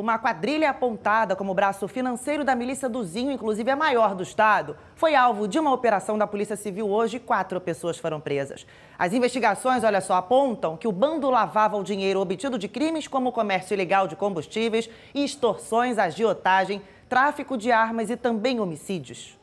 Uma quadrilha apontada como braço financeiro da milícia do Zinho, inclusive a maior do estado, foi alvo de uma operação da Polícia Civil hoje e 4 pessoas foram presas. As investigações, olha só, apontam que o bando lavava o dinheiro obtido de crimes como comércio ilegal de combustíveis, extorsões, agiotagem, tráfico de armas e também homicídios.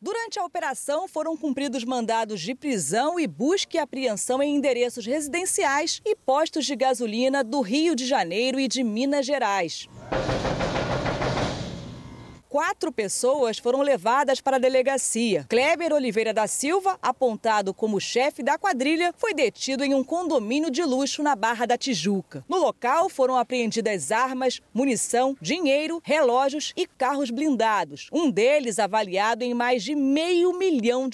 Durante a operação, foram cumpridos mandados de prisão e busca e apreensão em endereços residenciais e postos de gasolina do Rio de Janeiro e de Minas Gerais. 4 pessoas foram levadas para a delegacia. Kleber Oliveira da Silva, apontado como chefe da quadrilha, foi detido em um condomínio de luxo na Barra da Tijuca. No local foram apreendidas armas, munição, dinheiro, relógios e carros blindados. Um deles avaliado em mais de R$500 mil.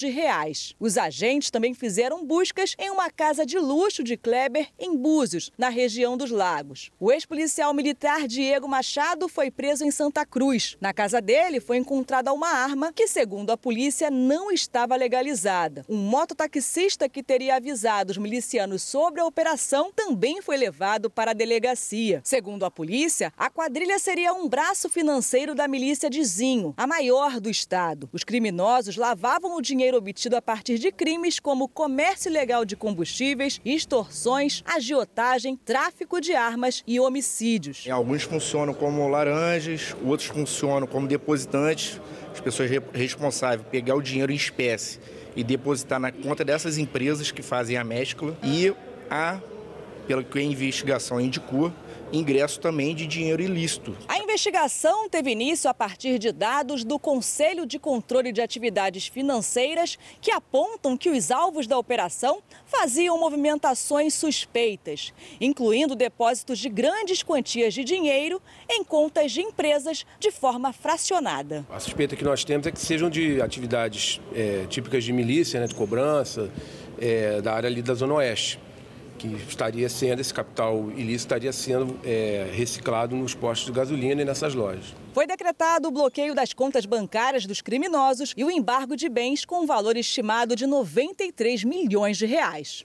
Os agentes também fizeram buscas em uma casa de luxo de Kleber em Búzios, na região dos Lagos. O ex-policial militar Diego Machado foi preso em Santa Cruz. Na casa dele foi encontrada uma arma que, segundo a polícia, não estava legalizada. Um mototaxista que teria avisado os milicianos sobre a operação também foi levado para a delegacia. Segundo a polícia, a quadrilha seria um braço financeiro da milícia de Zinho, a maior do estado. Os criminosos lavavam o dinheiro obtido a partir de crimes como comércio ilegal de combustíveis, extorsões, agiotagem, tráfico de armas e homicídios. Alguns funcionam como laranjas, outros funcionam como depositantes. As pessoas responsáveis pegar o dinheiro em espécie e depositar na conta dessas empresas que fazem a mescla e pelo que a investigação indicou, ingresso também de dinheiro ilícito. A investigação teve início a partir de dados do Conselho de Controle de Atividades Financeiras que apontam que os alvos da operação faziam movimentações suspeitas, incluindo depósitos de grandes quantias de dinheiro em contas de empresas de forma fracionada. A suspeita que nós temos é que sejam de atividades típicas de milícia, né, de cobrança, da área ali da Zona Oeste. Que estaria sendo, esse capital ilícito estaria sendo reciclado nos postos de gasolina e nessas lojas. Foi decretado o bloqueio das contas bancárias dos criminosos e o embargo de bens com um valor estimado de R$93 milhões.